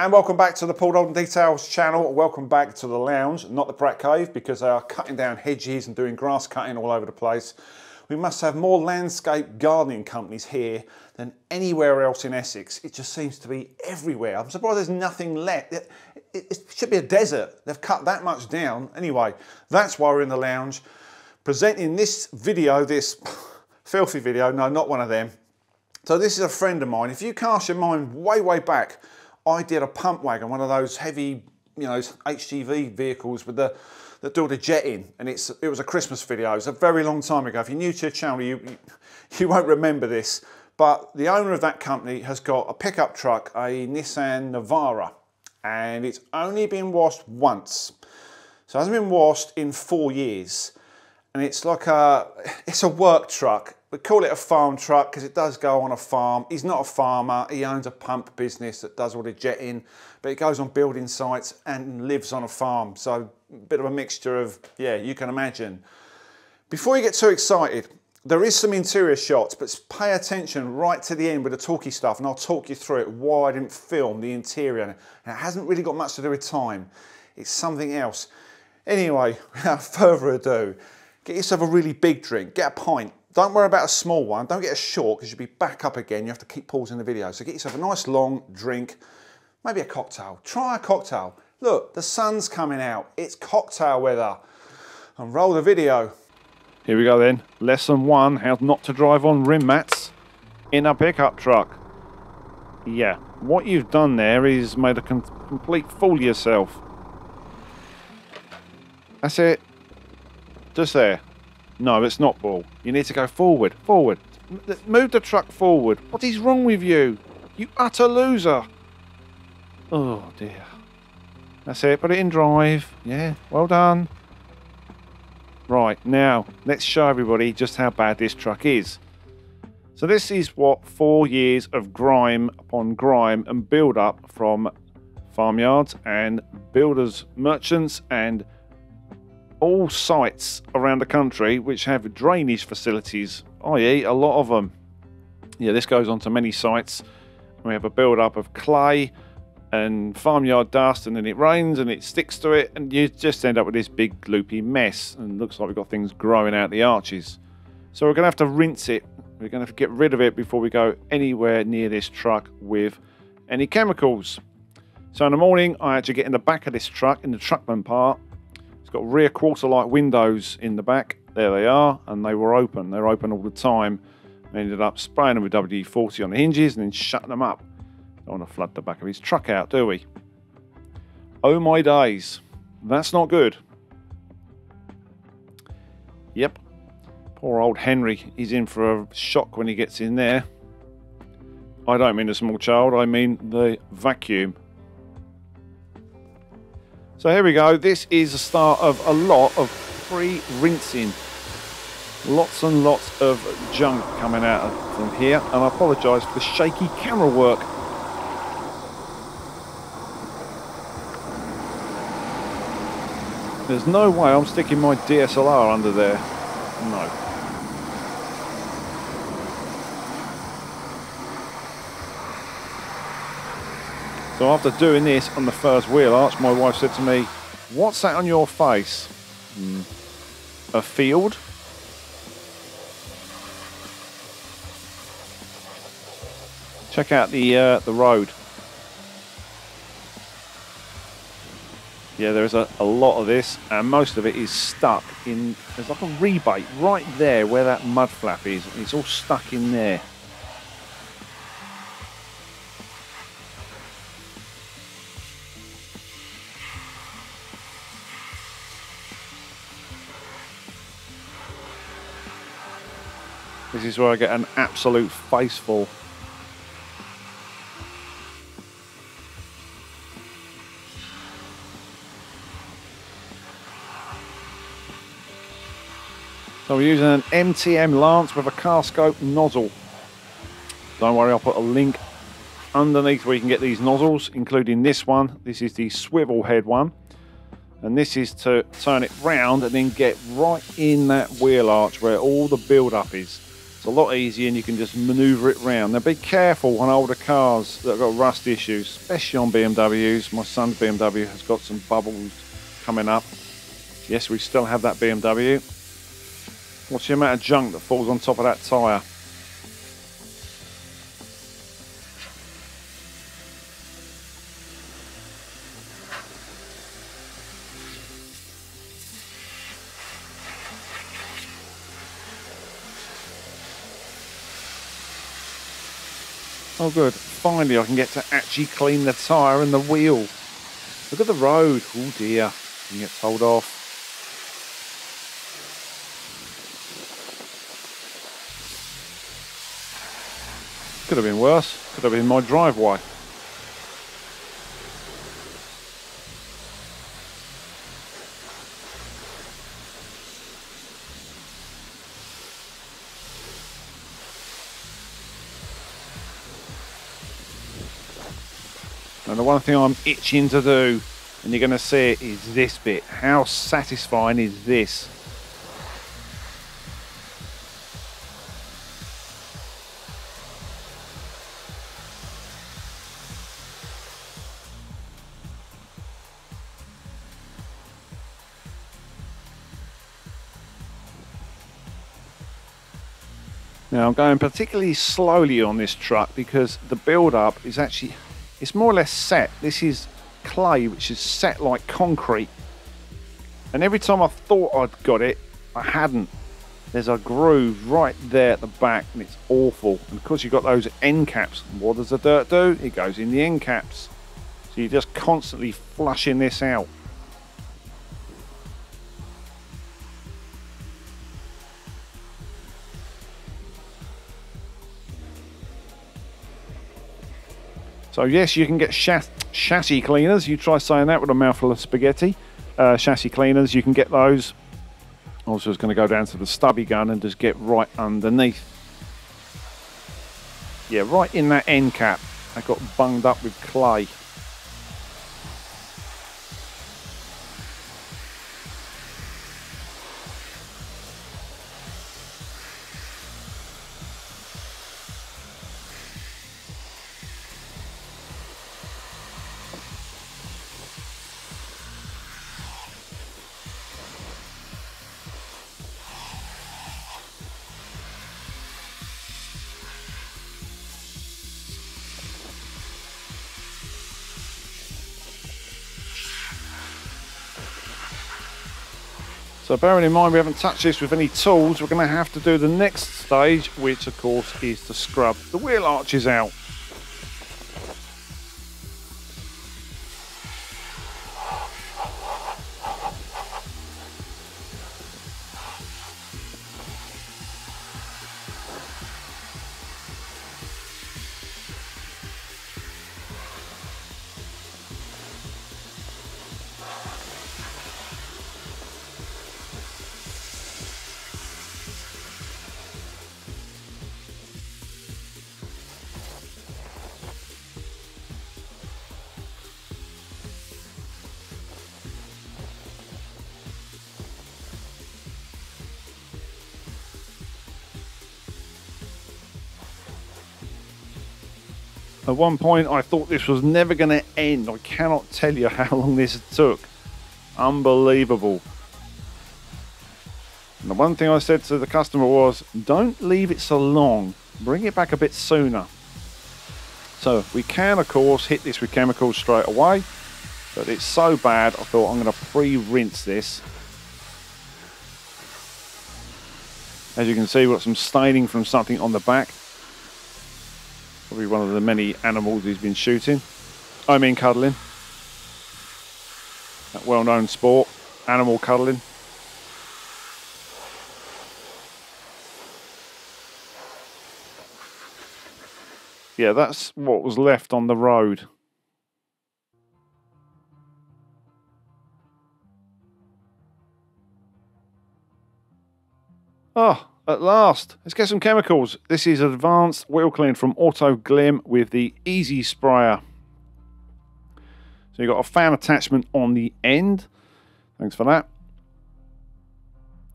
And welcome back to the Paul Dolden Details channel. Welcome back to the lounge, not the Brat Cave, because they are cutting down hedges and doing grass cutting all over the place. We must have more landscape gardening companies here than anywhere else in Essex. It just seems to be everywhere. I'm surprised there's nothing left. It should be a desert. They've cut that much down. Anyway, that's why we're in the lounge, presenting this video, this filthy video. No, not one of them. So this is a friend of mine. If you cast your mind way, way back, I did a pump wagon, one of those heavy, you know, HGV vehicles with the that do the jetting, and it was a Christmas video. It was a very long time ago. If you're new to the channel, you won't remember this. But the owner of that company has got a pickup truck, a Nissan Navara, and it's only been washed once, so it hasn't been washed in 4 years. And it's like it's a work truck. We call it a farm truck because it does go on a farm. He's not a farmer, he owns a pump business that does all the jetting, but it goes on building sites and lives on a farm. So a bit of a mixture of, yeah, you can imagine. Before you get too excited, there is some interior shots, but pay attention right to the end with the talky stuff, and I'll talk you through it, why I didn't film the interior. And it hasn't really got much to do with time. It's something else. Anyway, without further ado, get yourself a really big drink, get a pint. Don't worry about a small one, don't get a short because you'll be back up again, you have to keep pausing the video. So get yourself a nice long drink, maybe a cocktail, try a cocktail. Look, the sun's coming out, it's cocktail weather. And roll the video. Here we go then, lesson one, how not to drive on rim mats in a pickup truck. Yeah, what you've done there is made a complete fool of yourself. That's it, just there. No, it's not ball. You need to go forward, forward. Move the truck forward. What is wrong with you? You utter loser. Oh dear. That's it, put it in drive. Yeah, well done. Right, now, let's show everybody just how bad this truck is. So this is what 4 years of grime upon grime and build up from farmyards and builders, merchants and all sites around the country which have drainage facilities, i.e. a lot of them. Yeah, this goes on to many sites. We have a build-up of clay and farmyard dust, and then it rains and it sticks to it, and you just end up with this big gloopy mess, and it looks like we've got things growing out the arches. So we're going to have to rinse it. We're going to have to get rid of it before we go anywhere near this truck with any chemicals. So in the morning, I actually get in the back of this truck, in the truckman part. It's got rear quarter-light windows in the back. There they are, and they were open. They're open all the time. I ended up spraying them with WD-40 on the hinges and then shutting them up. Don't want to flood the back of his truck out, do we? Oh my days. That's not good. Yep. Poor old Henry. He's in for a shock when he gets in there. I don't mean a small child. I mean the vacuum. So here we go, this is the start of a lot of pre-rinsing. Lots and lots of junk coming out of from here, and I apologise for the shaky camera work. There's no way I'm sticking my DSLR under there, no. So after doing this on the first wheel arch, my wife said to me, "What's that on your face? A field?" Check out the road. Yeah, there is a lot of this, and most of it is stuck in. There's like a rebate right there where that mud flap is. It's all stuck in there. This is where I get an absolute faceful. So we're using an MTM Lance with a Carscope nozzle. Don't worry, I'll put a link underneath where you can get these nozzles, including this one. This is the swivel head one. And this is to turn it round and then get right in that wheel arch where all the build-up is. a lot easier and you can just maneuver it round. Now be careful on older cars that have got rust issues, especially on BMWs. My son's BMW has got some bubbles coming up. Yes, we still have that BMW. What's the amount of junk that falls on top of that tyre? Oh good, finally I can get to actually clean the tyre and the wheel. Look at the road, oh dear, you get told off. Could have been worse, could have been my driveway. And the one thing I'm itching to do, and you're going to see it, is this bit. How satisfying is this? Now I'm going particularly slowly on this truck because the build-up is actually, it's more or less set. This is clay, which is set like concrete. And every time I thought I'd got it, I hadn't. There's a groove right there at the back and it's awful. And of course you've got those end caps. And what does the dirt do? It goes in the end caps. So you're just constantly flushing this out. So yes, you can get chassis cleaners. You try saying that with a mouthful of spaghetti. Chassis cleaners, you can get those. Also, it's going to go down to the stubby gun and just get right underneath. Yeah, right in that end cap. I got bunged up with clay. So bearing in mind we haven't touched this with any tools, we're going to have to do the next stage, which of course is to scrub the wheel arches out. At one point, I thought this was never going to end. I cannot tell you how long this took. Unbelievable. And the one thing I said to the customer was, don't leave it so long. Bring it back a bit sooner. So we can, of course, hit this with chemicals straight away. But it's so bad, I thought I'm going to pre-rinse this. As you can see, we've got some staining from something on the back. Probably one of the many animals he's been shooting. I mean cuddling. That well-known sport, animal cuddling. Yeah, that's what was left on the road. Oh. At last, let's get some chemicals. This is Advanced Wheel Clean from Autoglym with the Easy Sprayer. So you've got a fan attachment on the end. Thanks for that.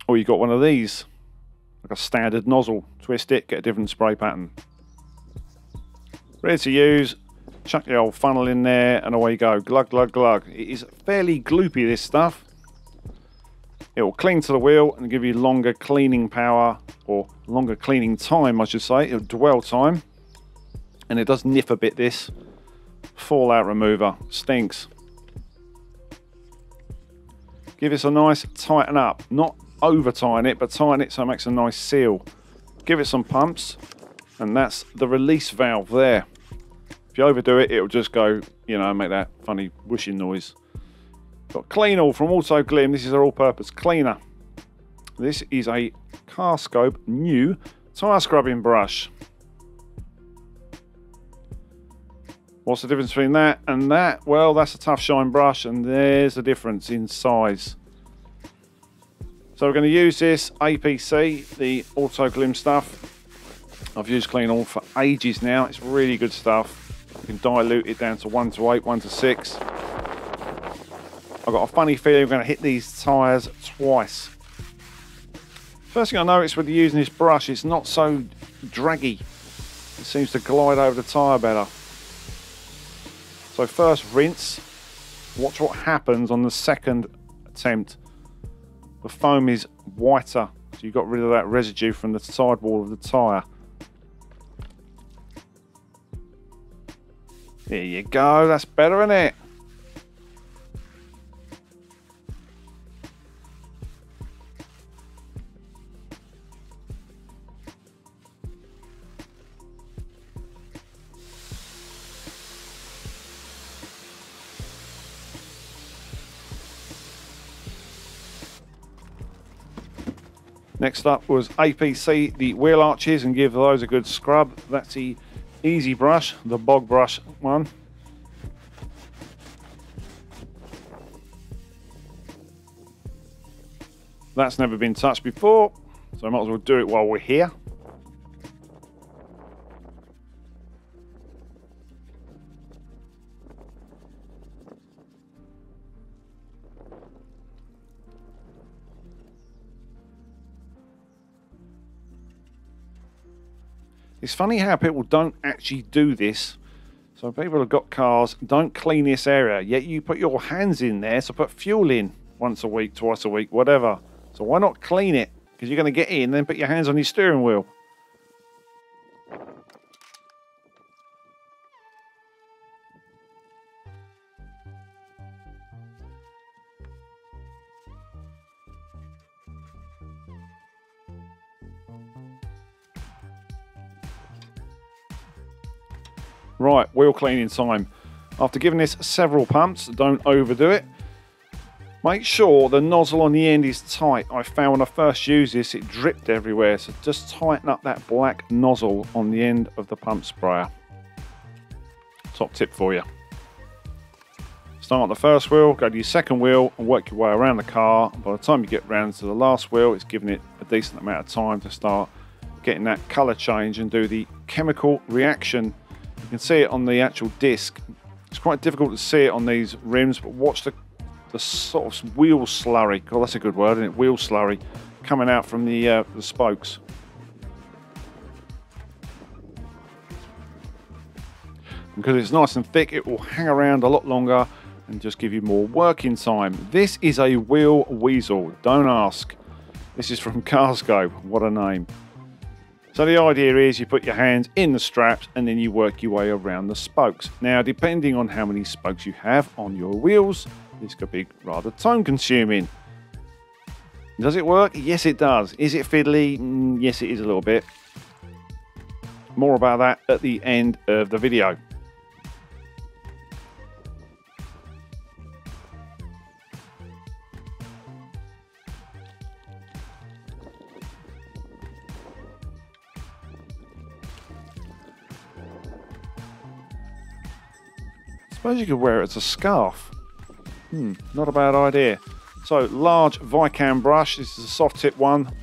Or you've got one of these. like a standard nozzle. Twist it, get a different spray pattern. Ready to use. Chuck the old funnel in there and away you go. Glug, glug, glug. It is fairly gloopy, this stuff. It will cling to the wheel and give you longer cleaning power, or longer cleaning time, I should say. It'll dwell time. And it does nip a bit, this. Fallout remover. Stinks. Give this a nice tighten up. Not over tighten it, but tighten it so it makes a nice seal. Give it some pumps. And that's the release valve there. If you overdo it, it'll just go, you know, make that funny whooshing noise. Got Clean All from Autoglym. This is their all-purpose cleaner. This is a Carscope new tyre scrubbing brush. What's the difference between that and that? Well, that's a Tough Shine brush, and there's the difference in size. So we're going to use this APC, the Autoglym stuff. I've used Clean All for ages now. It's really good stuff. You can dilute it down to 1 to 8, 1 to 6. I've got a funny feeling we're going to hit these tyres twice. First thing I noticed with using this brush, it's not so draggy. It seems to glide over the tyre better. So first rinse. Watch what happens on the second attempt. The foam is whiter, so you got rid of that residue from the sidewall of the tyre. There you go, that's better, isn't it? Next up was APC, the wheel arches, and give those a good scrub. That's the easy brush, the bog brush one. That's never been touched before, so I might as well do it while we're here. It's funny how people don't actually do this. So people have got cars, don't clean this area, yet you put your hands in there, so put fuel in once a week, twice a week, whatever. So why not clean it? Because you're going to get in, then put your hands on your steering wheel. Right, wheel cleaning time. After giving this several pumps, don't overdo it. Make sure the nozzle on the end is tight. I found when I first used this, it dripped everywhere. So just tighten up that black nozzle on the end of the pump sprayer. Top tip for you. Start on the first wheel, go to your second wheel, and work your way around the car. By the time you get round to the last wheel, it's giving it a decent amount of time to start getting that color change and do the chemical reaction. You can see it on the actual disc. It's quite difficult to see it on these rims, but watch the sort of wheel slurry. Oh, that's a good word, isn't it? Wheel slurry coming out from the spokes. And because it's nice and thick, it will hang around a lot longer and just give you more working time. This is a wheel weasel. Don't ask. This is from Carscope. What a name. So the idea is you put your hands in the straps and then you work your way around the spokes. Now, depending on how many spokes you have on your wheels, this could be rather time consuming. Does it work? Yes, it does. Is it fiddly? Yes, it is a little bit. More about that at the end of the video. I suppose you could wear it as a scarf. Not a bad idea. So, large Vikan brush. This is a soft tip one.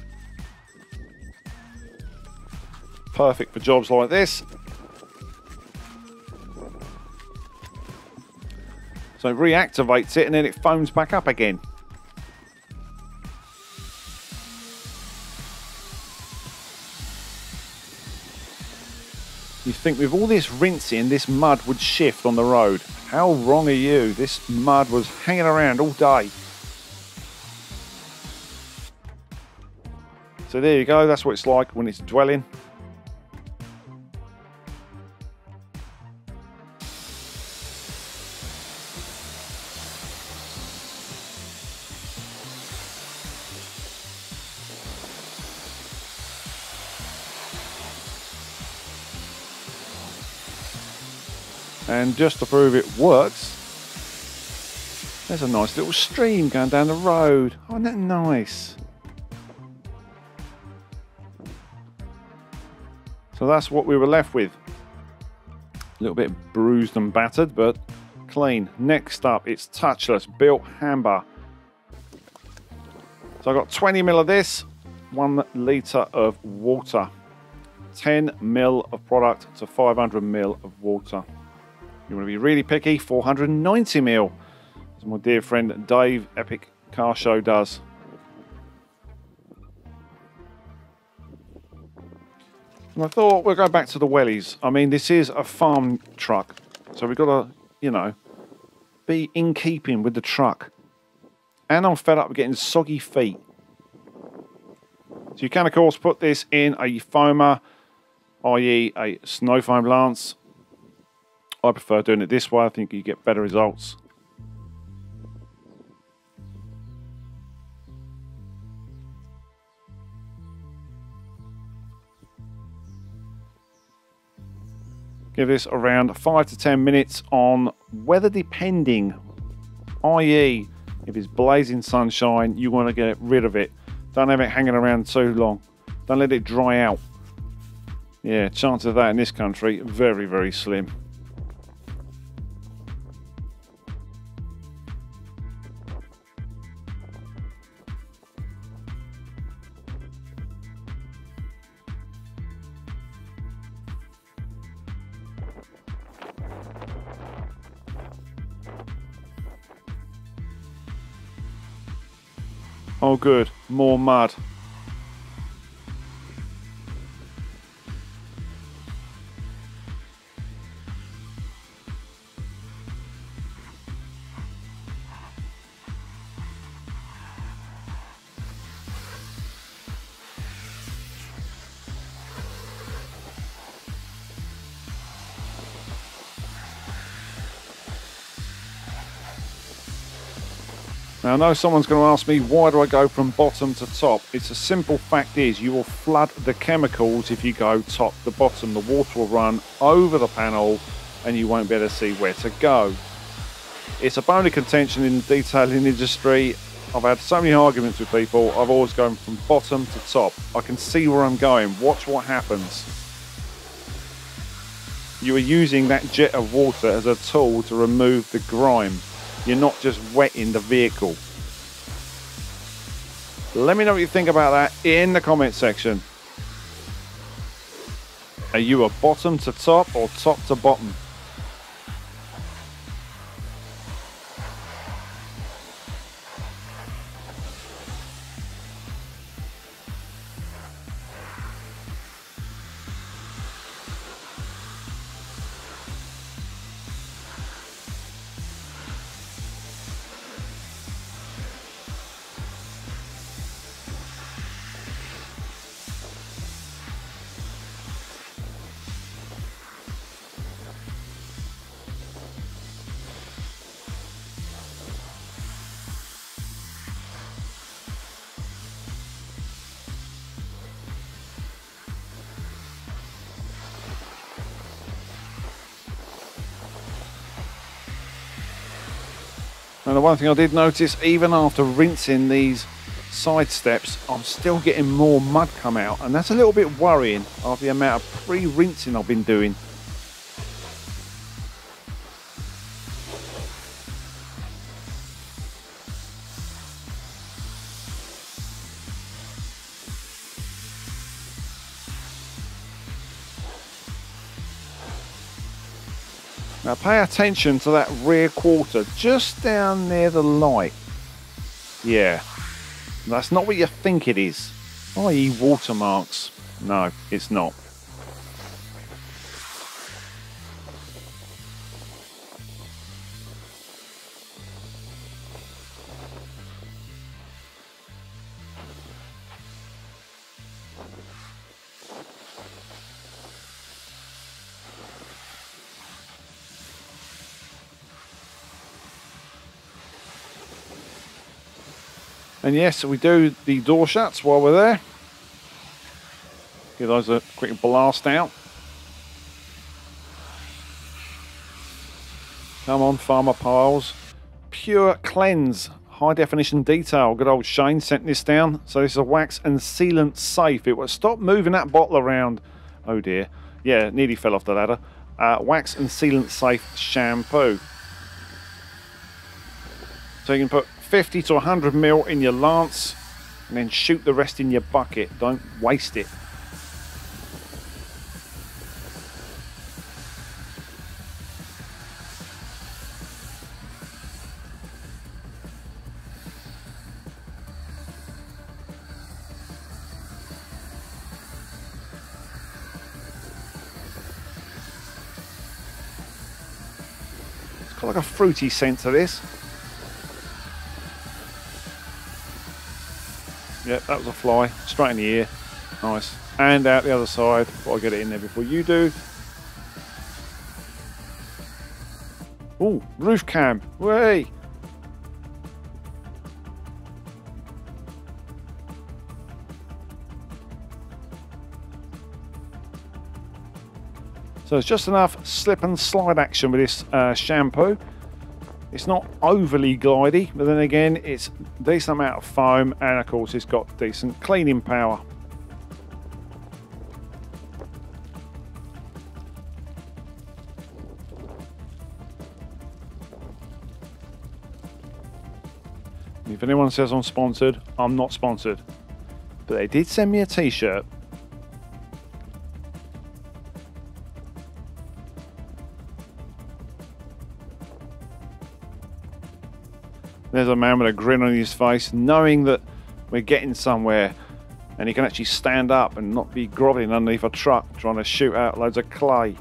Perfect for jobs like this. So it reactivates it and then it foams back up again. You'd think with all this rinsing, this mud would shift on the road. How wrong are you? This mud was hanging around all day. So there you go, that's what it's like when it's dwelling. And just to prove it works, there's a nice little stream going down the road. Oh, isn't that nice? So that's what we were left with. A little bit bruised and battered, but clean. Next up, it's touchless Bilt Hamber. So I got 20 ml of this, 1 litre of water, 10 ml of product to 500 ml of water. You want to be really picky, 490 ml, as my dear friend Dave Epic Car Show does. And I thought we'll go back to the wellies. I mean, this is a farm truck, so we've got to, you know, be in keeping with the truck. And I'm fed up with getting soggy feet. So you can, of course, put this in a foamer, i.e. a snow foam lance. I prefer doing it this way. I think you get better results. Give this around 5 to 10 minutes on weather depending, i.e. if it's blazing sunshine, you want to get rid of it. Don't have it hanging around too long. Don't let it dry out. Yeah, chance of that in this country, very, very slim. Oh good, more mud. Now I know someone's going to ask me, why do I go from bottom to top? It's a simple fact is, you will flood the chemicals if you go top to bottom. The water will run over the panel and you won't be able to see where to go. It's a bone of contention in the detailing industry. I've had so many arguments with people. I've always gone from bottom to top. I can see where I'm going. Watch what happens. You are using that jet of water as a tool to remove the grime. You're not just wetting the vehicle. Let me know what you think about that in the comment section. Are you a bottom to top or top to bottom? And the one thing I did notice, even after rinsing these side steps, I'm still getting more mud come out, and that's a little bit worrying after the amount of pre-rinsing I've been doing. Now pay attention to that rear quarter, just down near the light. Yeah, that's not what you think it is, i.e. watermarks. No, it's not. And yes, we do the door shuts while we're there. Give those a quick blast out. Come on, Farmer Piles. Pure Cleanse, High Definition Detail. Good old Shane sent this down. So this is a wax and sealant safe. It was, stop moving that bottle around. Oh dear. Yeah, nearly fell off the ladder. Wax and sealant safe shampoo. So you can put 50 to 100 mil in your Lance and then shoot the rest in your bucket. Don't waste it. Like a fruity scent to this. Yep, that was a fly straight in the ear. Nice. And out the other side. I'll get it in there before you do. Oh, roof cam. Way. So it's just enough slip and slide action with this shampoo. It's not overly glidey, but then again, it's a decent amount of foam, and of course it's got decent cleaning power. And if anyone says I'm sponsored, I'm not sponsored. But they did send me a t-shirt. There's a man with a grin on his face, knowing that we're getting somewhere and he can actually stand up and not be groveling underneath a truck trying to shoot out loads of clay.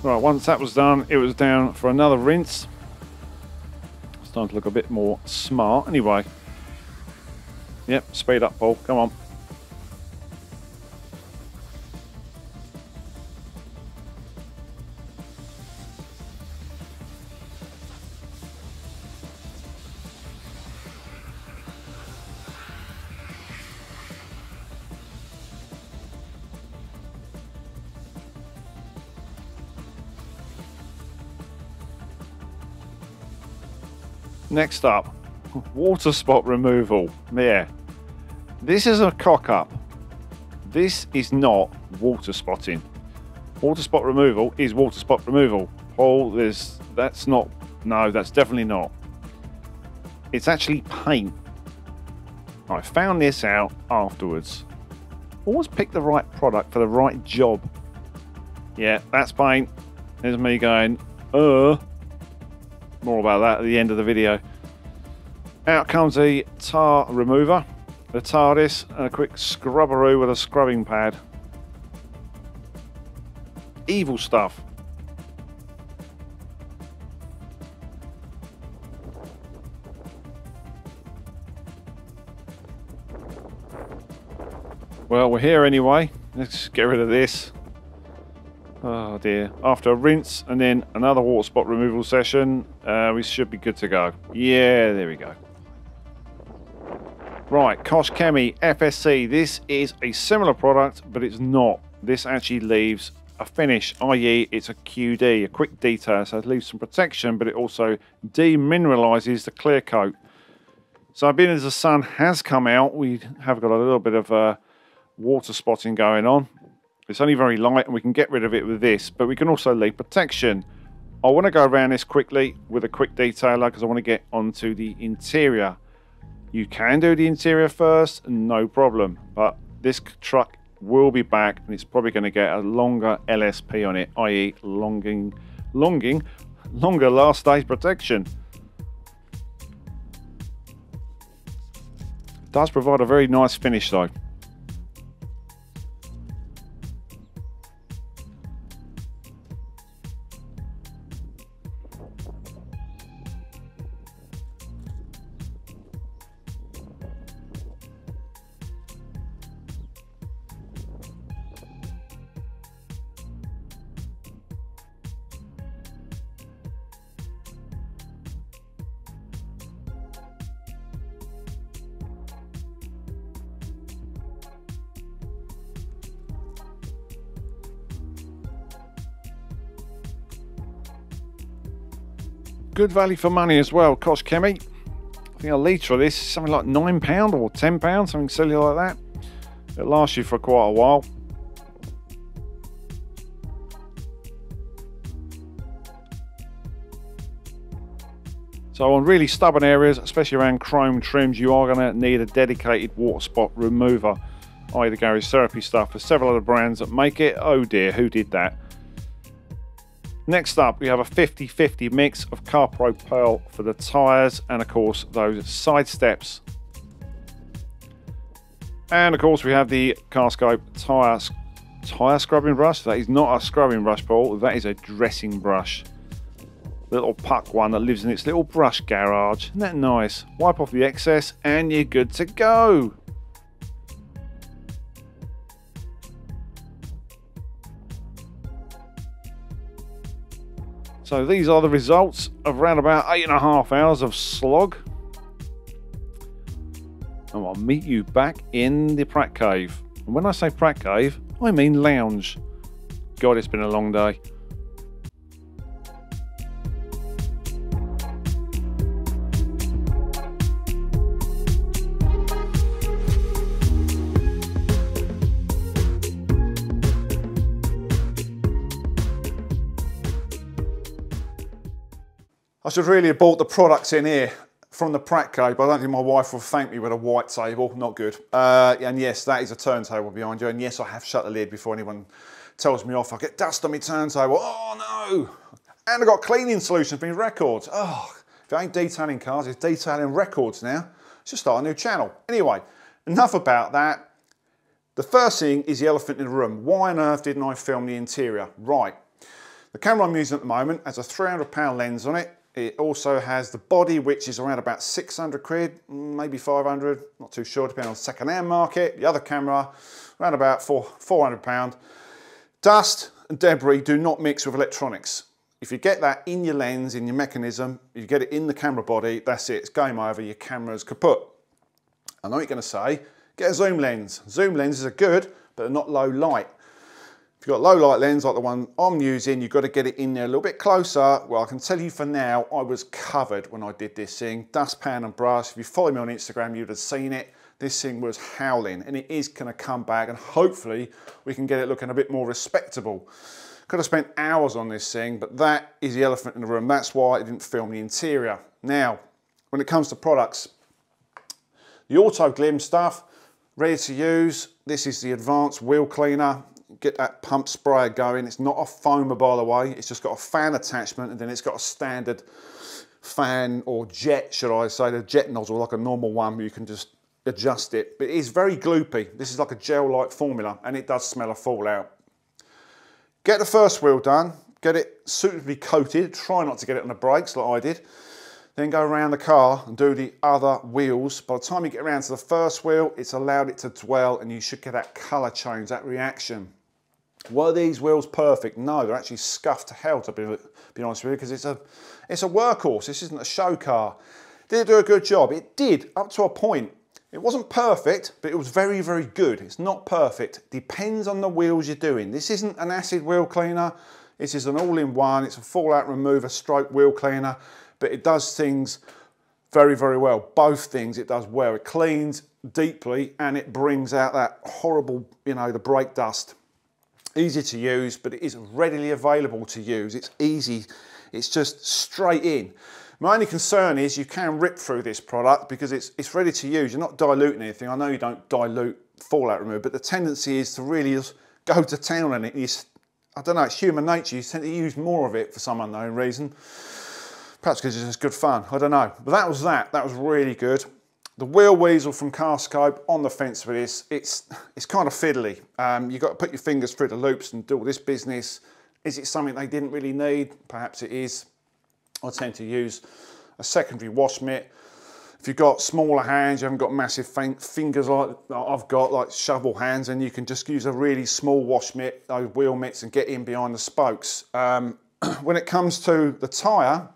Right, once that was done, it was down for another rinse. It's starting to look a bit more smart anyway. Yep, speed up, Paul, come on. Next up, water spot removal. Yeah, this is a cock up. This is not water spotting. Water spot removal is water spot removal. Paul, that's not, no, that's definitely not. It's actually paint. I found this out afterwards. Always pick the right product for the right job. Yeah, that's paint. There's me going, more about that at the end of the video. Out comes the tar remover, the Tardis, and a quick scrubberoo with a scrubbing pad. Evil stuff. Well, we're here anyway. Let's get rid of this. Oh dear. After a rinse and then another water spot removal session, we should be good to go. Yeah, there we go. Right, Koch-Chemie FSC. This is a similar product, but it's not. This actually leaves a finish, i.e. it's a QD, a quick detail. So it leaves some protection, but it also demineralizes the clear coat. So being as the sun has come out, we have got a little bit of water spotting going on. It's only very light and we can get rid of it with this, but we can also leave protection. I want to go around this quickly with a quick detailer because I want to get onto the interior. You can do the interior first, no problem, but this truck will be back and it's probably going to get a longer LSP on it, i.e. longer last day's protection. It does provide a very nice finish though. good value for money as well. Koch-Chemie, I think a litre of this is something like £9 or £10, something silly like that. It lasts you for quite a while. So on really stubborn areas, especially around chrome trims, you are going to need a dedicated water spot remover, i.e. the Garage Therapy stuff. There's several other brands that make it. Oh dear, who did that? Next up, we have a 50-50 mix of CarPro Pearl for the tyres and, of course, those side steps. And, of course, we have the Carscope tyre scrubbing brush. That is not a scrubbing brush, Paul. That is a dressing brush. Little puck one that lives in its little brush garage. Isn't that nice? Wipe off the excess and you're good to go. So these are the results of around about 8.5 hours of slog. And I'll meet you back in the Prat Cave. And when I say Prat Cave, I mean lounge. God, it's been a long day. I should really have bought the products in here from the Pratco, but I don't think my wife will thank me with a white table. Not good. And yes, that is a turntable behind you. And yes, I have shut the lid before anyone tells me off. I get dust on my turntable. Oh no! And I got cleaning solution for my records. Oh, if it ain't detailing cars, it's detailing records now. Should start a new channel. Anyway, enough about that. The first thing is the elephant in the room. Why on earth didn't I film the interior? Right. The camera I'm using at the moment has a £300 lens on it. It also has the body, which is around about 600 quid, maybe 500, not too sure, depending on the second-hand market. The other camera, around about £400. Dust and debris do not mix with electronics. If you get that in your lens, in your mechanism, you get it in the camera body, that's it, it's game over, your camera's kaput. I know what you're gonna say, get a zoom lens. Zoom lenses are good, but they're not low light. If you've got a low light lens like the one I'm using, you've got to get it in there a little bit closer. Well, I can tell you for now, I was covered when I did this thing. Dustpan and brush. If you follow me on Instagram, you'd have seen it. This thing was howling, and it is going to come back, and hopefully we can get it looking a bit more respectable. Could have spent hours on this thing, but that is the elephant in the room. That's why I didn't film the interior. Now, when it comes to products, the Autoglym stuff, ready to use. This is the advanced wheel cleaner. Get that pump sprayer going. It's not a foamer, by the way. It's just got a fan attachment, and then it's got a standard fan or jet, should I say, the jet nozzle, like a normal one, but you can just adjust it. But it is very gloopy. This is like a gel-like formula, and it does smell of fallout. Get the first wheel done. Get it suitably coated. Try not to get it on the brakes like I did. Then go around the car and do the other wheels. By the time you get around to the first wheel, it's allowed it to dwell, and you should get that colour change, that reaction. Were these wheels perfect? No, they're actually scuffed to hell, to be honest with you, because it's a workhorse. This isn't a show car. Did it do a good job? It did, up to a point. It wasn't perfect, but it was very, very good. It's not perfect. Depends on the wheels you're doing. This isn't an acid wheel cleaner. This is an all-in-one. It's a fallout remover stroke wheel cleaner, but it does things very, very well. Both things it does well. It cleans deeply, and it brings out that horrible, you know, the brake dust. Easy to use, but it is readily available to use. It's easy, it's just straight in. My only concern is you can rip through this product because it's ready to use. You're not diluting anything. I know you don't dilute fallout remover, but the tendency is to really just go to town on it. I don't know, it's human nature. You tend to use more of it for some unknown reason. Perhaps because it's just good fun, I don't know. But that was that. That was really good. The wheel weasel from Carscope, on the fence with this. It's kind of fiddly. You've got to put your fingers through the loops and do all this business. Is it something they didn't really need? Perhaps it is. I tend to use a secondary wash mitt. If you've got smaller hands, you haven't got massive fingers like I've got, like shovel hands, and you can just use a really small wash mitt, those wheel mitts, and get in behind the spokes. When it comes to the tyre,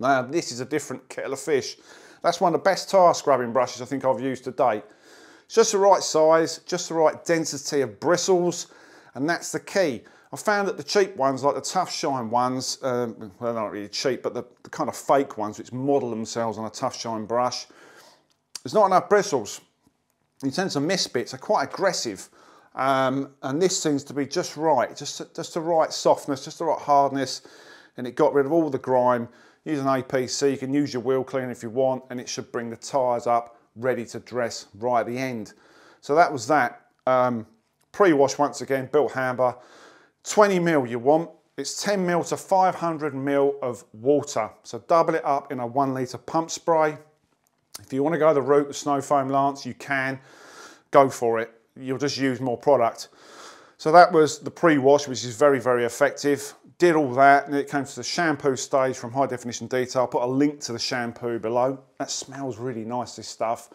now this is a different kettle of fish. That's one of the best tyre scrubbing brushes I think I've used to date. It's just the right size, just the right density of bristles, and that's the key. I found that the cheap ones, like the Tough Shine ones, well, they're not really cheap, but the kind of fake ones which model themselves on a Tough Shine brush, there's not enough bristles. You tend to miss bits, they're quite aggressive. And this seems to be just right, just the right softness, just the right hardness, and it got rid of all the grime. Use an APC, you can use your wheel cleaner if you want, and it should bring the tyres up ready to dress right at the end. So that was that. Pre-wash once again, Bilt Hamber, 20 ml you want. It's 10 ml to 500 ml of water. So double it up in a 1 litre pump spray. If you want to go the route of Snow Foam Lance, you can go for it. You'll just use more product. So that was the pre-wash, which is very, very effective. Did all that, and it came to the shampoo stage from High Definition Detail. I'll put a link to the shampoo below. That smells really nice, this stuff.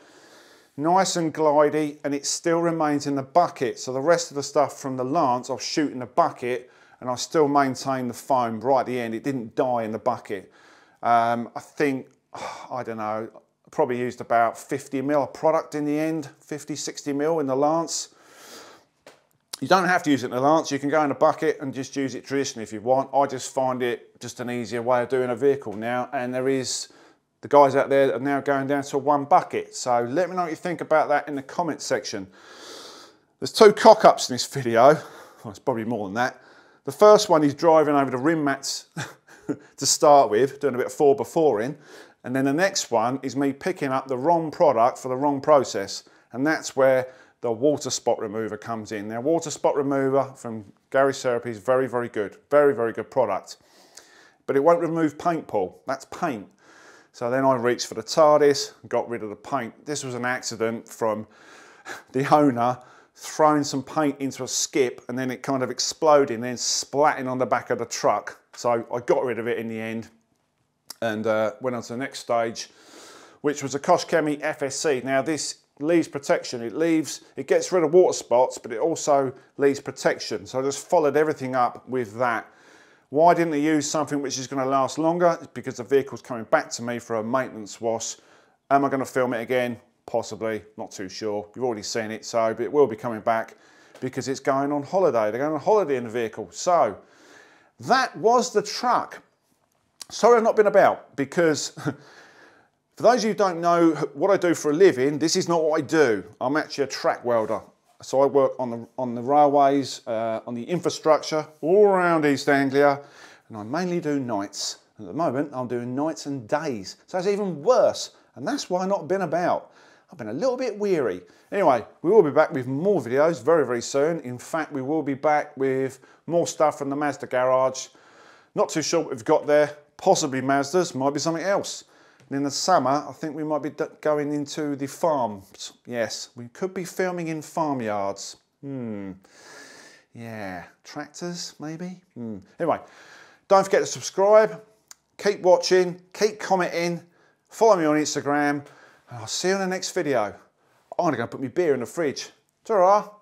Nice and glidey, and it still remains in the bucket. So the rest of the stuff from the Lance, I'll shoot in the bucket, and I still maintain the foam right at the end. It didn't die in the bucket. I think, I don't know, probably used about 50 ml of product in the end, 50, 60 ml in the Lance. You don't have to use it in the Lance, you can go in a bucket and just use it traditionally if you want. I just find it just an easier way of doing a vehicle now, and there is, the guys out there are now going down to one bucket. So let me know what you think about that in the comments section. There's two cock-ups in this video, well, it's probably more than that. The first one is driving over the rim mats to start with, doing a bit of 4x4 in. And then the next one is me picking up the wrong product for the wrong process. And that's where the water spot remover comes in. Now, water spot remover from Garage Therapy is very, very good. Very, very good product. But it won't remove paint, Paul. That's paint. So then I reached for the Tardis and got rid of the paint. This was an accident from the owner throwing some paint into a skip and then it kind of exploding and then splatting on the back of the truck. So I got rid of it in the end. And went on to the next stage, which was a Koch-Chemie FSC. Now this leaves protection. It gets rid of water spots, but it also leaves protection. So I just followed everything up with that. Why didn't I use something which is going to last longer? It's because the vehicle's coming back to me for a maintenance wash. Am I going to film it again? Possibly, not too sure. You've already seen it, so but it will be coming back because it's going on holiday. They're going on holiday in the vehicle. So that was the truck. Sorry I've not been about, because for those of you who don't know what I do for a living, this is not what I do. I'm actually a track welder. So I work on the railways, on the infrastructure, all around East Anglia, and I mainly do nights. At the moment, I'm doing nights and days. So it's even worse, and that's why I've not been about. I've been a little bit weary. Anyway, we will be back with more videos very, very soon. In fact, we will be back with more stuff from the Mazda garage. Not too sure what we've got there. Possibly Mazdas, might be something else. And in the summer, I think we might be going into the farms. Yes, we could be filming in farmyards. Yeah, tractors maybe? Anyway, don't forget to subscribe, keep watching, keep commenting, follow me on Instagram, and I'll see you in the next video. I'm gonna go put my beer in the fridge. Ta-ra!